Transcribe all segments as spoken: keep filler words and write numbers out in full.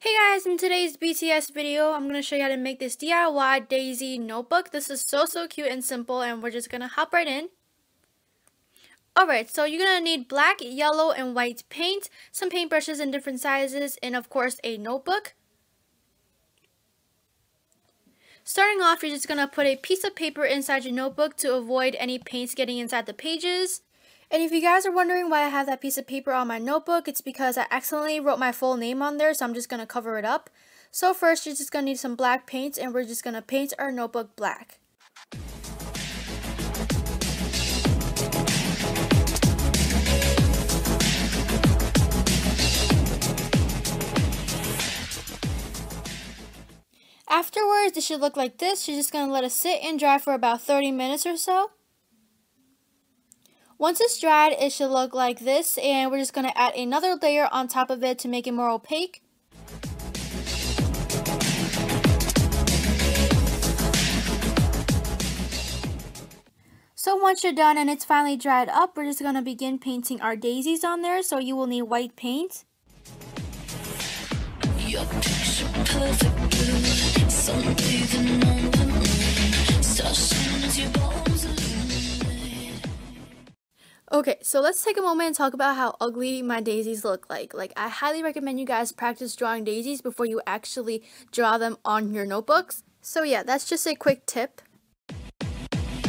Hey guys, in today's B T S video, I'm going to show you how to make this D I Y daisy notebook. This is so, so cute and simple, and we're just going to hop right in. Alright, so you're going to need black, yellow, and white paint, some paintbrushes in different sizes, and of course a notebook. Starting off, you're just going to put a piece of paper inside your notebook to avoid any paints getting inside the pages. And if you guys are wondering why I have that piece of paper on my notebook, it's because I accidentally wrote my full name on there, so I'm just going to cover it up. So first, you're just going to need some black paint, and we're just going to paint our notebook black. Afterwards, it should look like this. You're just going to let it sit and dry for about thirty minutes or so. Once it's dried, it should look like this, and we're just going to add another layer on top of it to make it more opaque. So once you're done and it's finally dried up, we're just going to begin painting our daisies on there, so you will need white paint. Your picture perfect blue, someday the moment, start shining as your bones illuminate. Okay, so let's take a moment and talk about how ugly my daisies look like. Like, I highly recommend you guys practice drawing daisies before you actually draw them on your notebooks. So yeah, that's just a quick tip.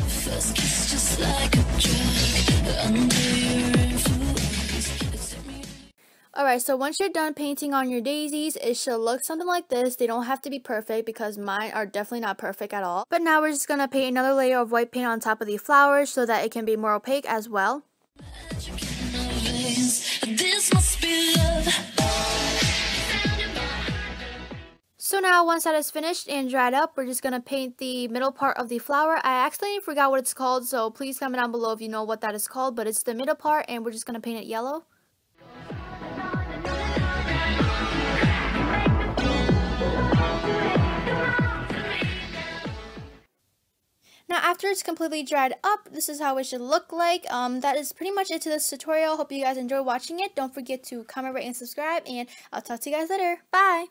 First kiss just like a drug, under your influence. Alright, so once you're done painting on your daisies, it should look something like this. They don't have to be perfect because mine are definitely not perfect at all. But now we're just going to paint another layer of white paint on top of the flowers so that it can be more opaque as well. This must be love. So now once that is finished and dried up, we're just going to paint the middle part of the flower. I actually forgot what it's called, so please comment down below if you know what that is called, but it's the middle part, and we're just going to paint it yellow. Now after it's completely dried up, this is how it should look like. Um, that is pretty much it to this tutorial. Hope you guys enjoyed watching it. Don't forget to comment, rate, and subscribe, and I'll talk to you guys later. Bye!